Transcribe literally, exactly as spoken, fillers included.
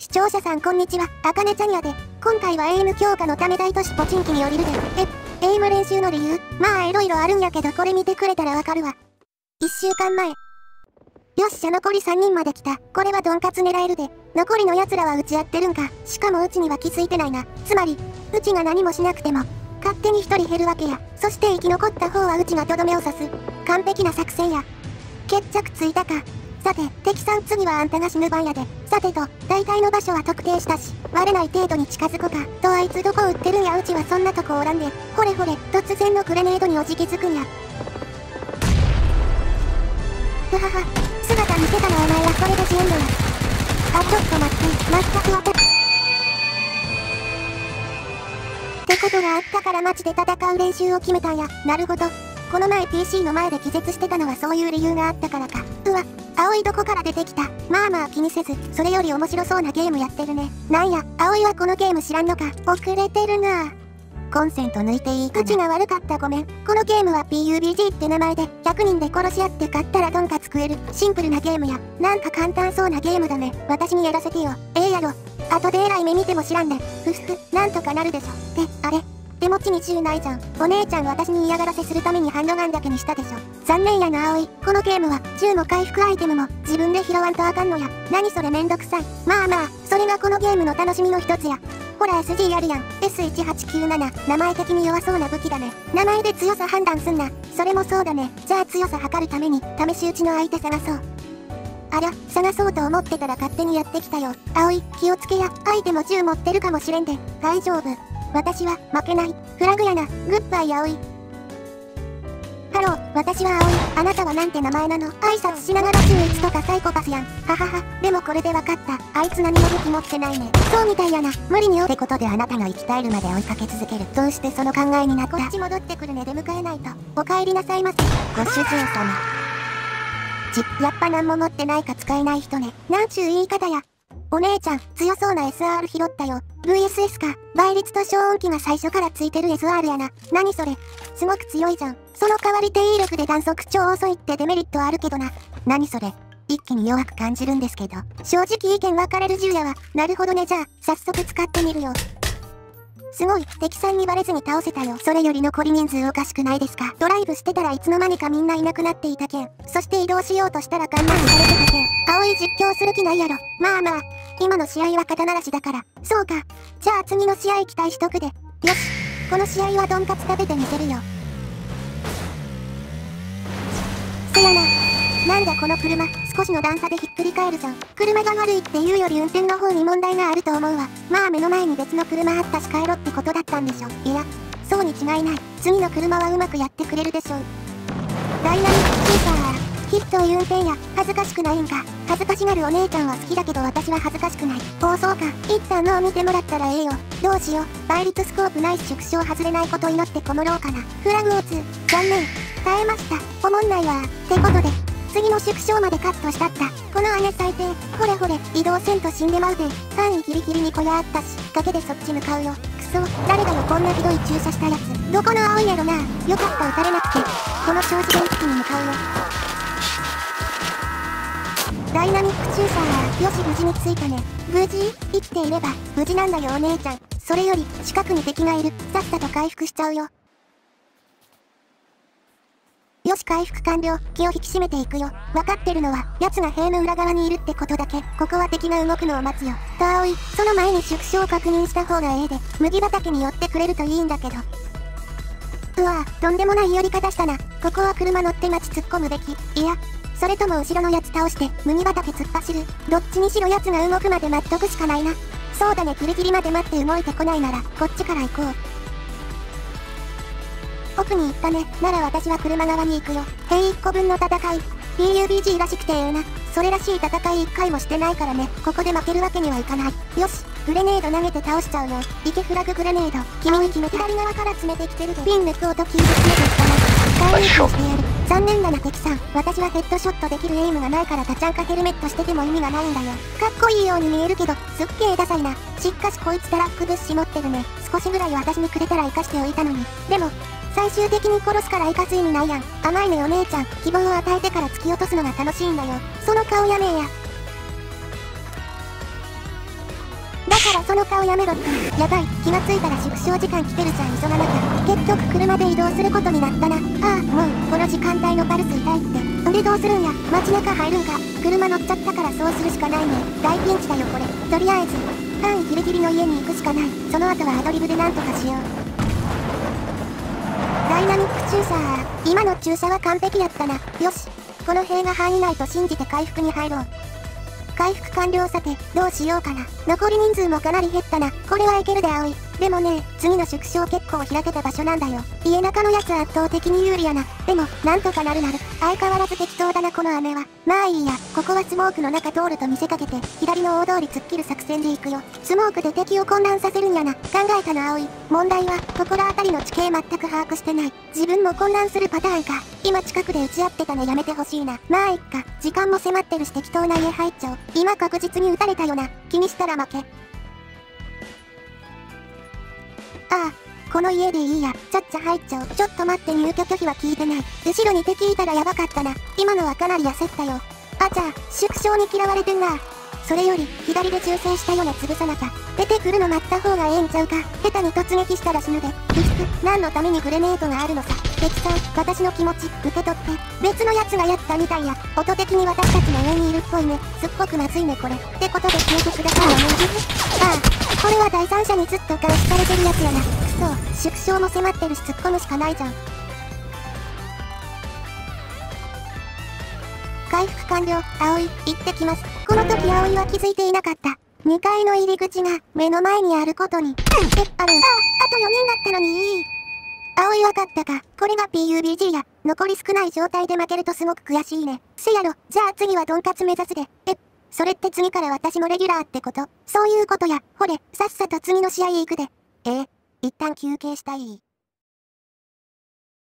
視聴者さんこんにちは、あかねちゃんやで。今回はエイム強化のため大都市ポチンキによりるで。え、エイム練習の理由、まあいろいろあるんやけどこれ見てくれたらわかるわ。いっしゅうかんまえ。よっしゃ残りさんにんまで来た。これはドンカツ狙えるで。残りの奴らはうちやってるんか。しかもうちには気づいてないな。つまり、うちが何もしなくても、勝手にひとり減るわけや。そして生き残った方はうちがとどめを刺す。完璧な作戦や。決着ついたか。さて、敵さん次はあんたが死ぬ番やで。さてと、大体の場所は特定したし、割れない程度に近づこか。とあいつどこ撃ってるんや、うちはそんなとこおらんで。ほれほれ、突然のグレネードにおじきづくんや。ふはは、姿見せたらお前はこれで死ぬんだよ。あ、ちょっと待って、全く当たってことがあったから街で戦う練習を決めたんや。なるほど。この前 ピーシー の前で気絶してたのはそういう理由があったからか。うわ、葵どこから出てきた。まあまあ気にせず、それより面白そうなゲームやってるね。なんや、葵はこのゲーム知らんのか。遅れてるなぁ。コンセント抜いていいかな。口が悪かったごめん。このゲームは ピーユービージー って名前で、ひゃくにんで殺し合って勝ったらドンカツ食える。シンプルなゲームや。なんか簡単そうなゲームだね。私にやらせてよ。ええやろ。後でえらい目見ても知らんね。ふふふ、なんとかなるでしょ。って、あれ手持ちに銃ないじゃん。お姉ちゃん私に嫌がらせするためにハンドガンだけにしたでしょ。残念やな葵。このゲームは銃も回復アイテムも自分で拾わんとあかんのや。何それめんどくさい。まあまあ、それがこのゲームの楽しみの一つや。ほら エスジー やるやん。エスいちはちきゅうなな、名前的に弱そうな武器だね。名前で強さ判断すんな。それもそうだね。じゃあ強さ測るために試し撃ちの相手探そう。あら、探そうと思ってたら勝手にやってきたよ。葵、気をつけや。相手も銃持ってるかもしれんで。大丈夫。私は負けない。フラグやな。グッバイ葵。ハロー、私は葵。あなたはなんて名前なの。挨拶しながら中いちとかサイコパスやん。ははは。でもこれで分かった。あいつ何も武器持ってないね。そうみたいやな。無理によ。ってことであなたが生き絶えるまで追いかけ続ける。どうしてその考えになった。こっち戻ってくるね。出迎えないと。お帰りなさいませ。ご主人様。ち、やっぱ何も持ってないか使えない人ね。なんちゅう言い方や。お姉ちゃん、強そうな エスアール 拾ったよ。ブイエスエス か。倍率と消音器が最初からついてる エスアール やな。何それ。すごく強いじゃん。その代わり低威力で弾速超遅いってデメリットあるけどな。何それ。一気に弱く感じるんですけど。正直意見分かれる銃やわ。なるほどね。じゃあ、早速使ってみるよ。すごい、敵さんにバレずに倒せたよ。それより残り人数おかしくないですか。ドライブしてたらいつの間にかみんないなくなっていたけん。そして移動しようとしたらガンマンされてたけん。葵実況する気ないやろ。まあまあ、今の試合は肩慣らしだから。そうか。じゃあ次の試合期待しとくで。よし、この試合はドンカツ食べてみせるよ。せやな。なんだこの車、少しの段差でひっくり返るじゃん。車が悪いっていうより運転の方に問題があると思うわ。まあ目の前に別の車あったし帰ろってことだったんでしょ。いや、そうに違いない。次の車はうまくやってくれるでしょう。ダイナミックスーパーヒットを運転や。恥ずかしくないんか。恥ずかしがるお姉ちゃんは好きだけど私は恥ずかしくない。おおそうか。一旦のを見てもらったらええよ。どうしよう、倍率スコープないし縮小外れないこと祈ってこもろうかな。フラグを打つ。残念、耐えました。おもんないわ。ってことで次の縮小までカットしたった。この姉最低。ほれほれ、移動せんと死んでまうで。範囲ギリギリに小屋あったし崖でそっち向かうよ。クソ、誰だよこんなひどい駐車したやつ。どこの青いやろな。よかった撃たれなくて。この調子で一気に向かうよ。ダイナミック駐車はよし無事に着いたね。無事生きていれば無事なんだよお姉ちゃん。それより近くに敵がいる。さっさと回復しちゃうよ。よし回復完了。気を引き締めていくよ。分かってるのは奴が塀の裏側にいるってことだけ。ここは敵が動くのを待つよ。と葵、その前に縮小を確認した方がええで。麦畑に寄ってくれるといいんだけど。うわぁ、とんでもない寄り方したな。ここは車乗って街突っ込むべき。いや、それとも後ろのやつ倒して麦畑突っ走る。どっちにしろ奴が動くまで待っとくしかないな。そうだね、ギリギリまで待って動いてこないならこっちから行こう。奥に行ったね。なら私は車側に行くよ。兵いっこぶんの戦い。ピーユービージー らしくてええな。それらしい戦いいっかいもしてないからね。ここで負けるわけにはいかない。よし、グレネード投げて倒しちゃうよ。いけフラググレネード。君に決めた。左側から詰めてきてるで。ピン抜く音聞いて詰めていったね。使いにくくしてやる。残念だな敵さん。私はヘッドショットできるエイムがないからタチャンカヘルメットしてても意味がないんだよ。かっこいいように見えるけど、すっげえダサいな。しっかしこいつタラック物資持ってるね。少しぐらい私にくれたら生かしておいたのに。でも、最終的に殺すから生かす意味ないやん。甘いねお姉ちゃん。希望を与えてから突き落とすのが楽しいんだよ。その顔やめえや。からその顔やめろって。やばい、気がついたら縮小時間来てるじゃん。急がなきゃ。結局車で移動することになったな。ああ、もうこの時間帯のパルス痛いって。それどうするんや。街中入るんか。車乗っちゃったからそうするしかないね。大ピンチだよこれ。とりあえず範囲ギリギリの家に行くしかない。その後はアドリブでなんとかしよう。ダイナミック注射。今の注射は完璧やったな。よし、この塀が範囲内と信じて回復に入ろう。回復完了。さてどうしようかな。残り人数もかなり減ったな。これはいけるで葵。でもね、次の縮小結構開けた場所なんだよ。家中のやつ圧倒的に有利やな。でもなんとかなるなる。相変わらず適当だなこの雨は。まあいいや。ここはスモークの中通ると見せかけて左の大通り突っ切る作戦で行くよ。スモークで敵を混乱させるんやな。考えたな葵。問題は心当たりの地形全く把握してない。自分も混乱するパターンか。今近くで打ち合ってたのやめてほしいな。まあいっか、時間も迫ってるし適当な家入っちゃおう。今確実に撃たれたよな。気にしたら負け。ああ、この家でいいや。ちゃっちゃ入っちゃおう。ちょっと待って、入居拒否は聞いてない。後ろに敵いたらやばかったな。今のはかなり焦ったよ。あちゃ、縮小に嫌われてんな。それより左で銃声したような。潰さなきゃ。出てくるの待った方がええんちゃうか。下手に突撃したら死ぬで。リスク。何のためにグレネードがあるのさ。敵さん、私の気持ち受け取って。別のやつがやったみたいや。音的に私たちの上にいるっぽいね。すっごくまずいねこれ。ってことで消えてくださいね。ああ、これは第三者にずっと監視されてるやつやな。クソ、縮小も迫ってるし突っ込むしかないじゃん。回復完了。葵、行ってきます。この時葵は気づいていなかった。にかいの入り口が目の前にあることに。ペッパル。ああ、あとよにんだったのに。葵、わかったか。これが ピーユービージー や。残り少ない状態で負けるとすごく悔しいね。せやろ。じゃあ次はドンカツ目指すで。えっ、それって次から私もレギュラーってこと？そういうことや。ほれ、さっさと次の試合行くで。ええ、一旦休憩したい。